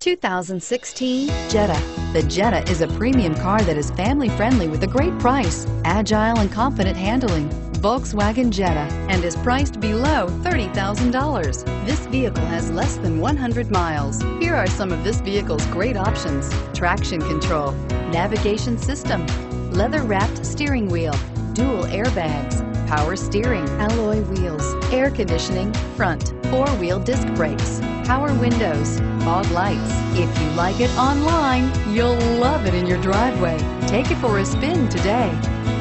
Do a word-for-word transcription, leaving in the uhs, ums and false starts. two thousand sixteen Jetta. The Jetta is a premium car that is family-friendly with a great price, agile and confident handling. Volkswagen Jetta, and is priced below thirty thousand dollars. This vehicle has less than one hundred miles. Here are some of this vehicle's great options: traction control, navigation system, leather-wrapped steering wheel, dual airbags, power steering, alloy wheels, air conditioning, front, four-wheel disc brakes, power windows, fog lights. If you like it online, you'll love it in your driveway. Take it for a spin today.